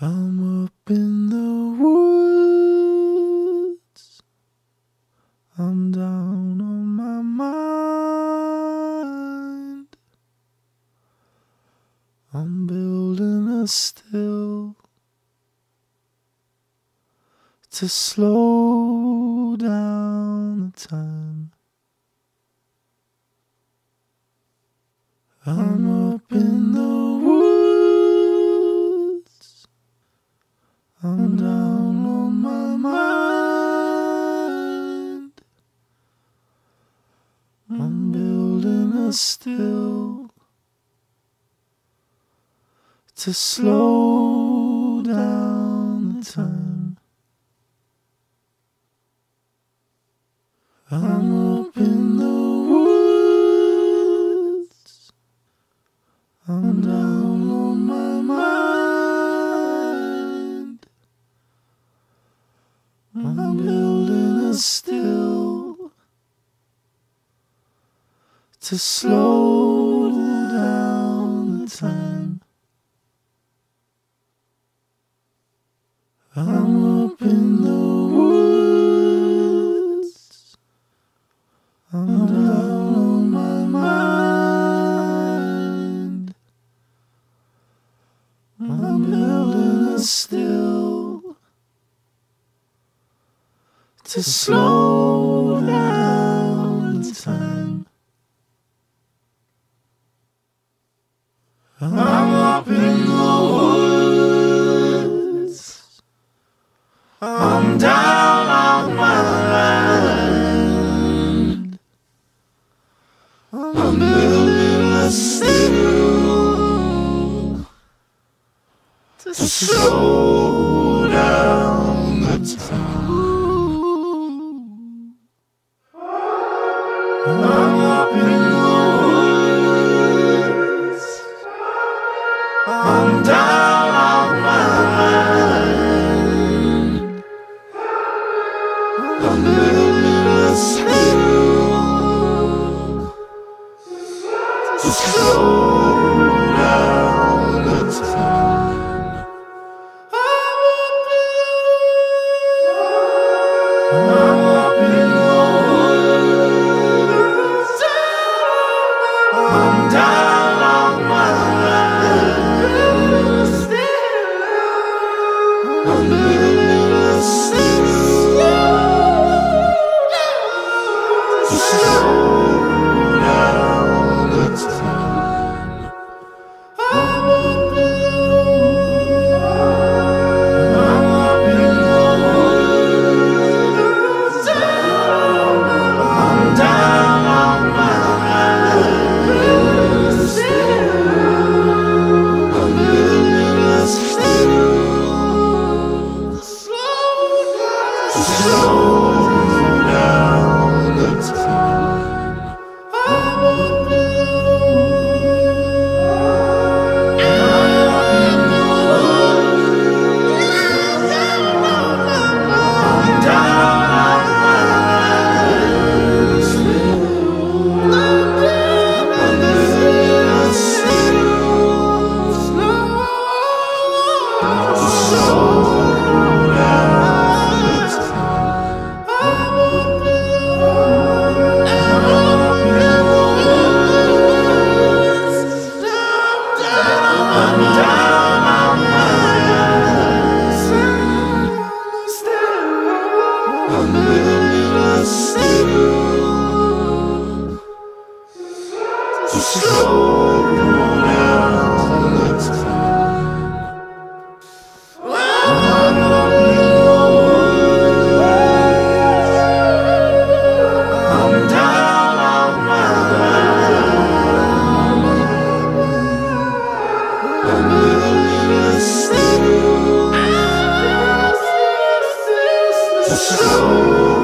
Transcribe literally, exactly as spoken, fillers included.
I'm up in the woods, I'm down on my mind, I'm building a still to slow down the time. I'm up in the woods, I'm down on my mind, I'm building a still to slow down the time. I'm up in the I'm down on my mind, I'm building a still to slow down the time. I'm up in the woods, I'm down on my mind, I'm building a still to slow down the time. I'm up in the woods, I'm down on my land, I'm building a still to slow down the time. I'm up in the woods, I'm down on my mind, I'm building a still to slow down the time. So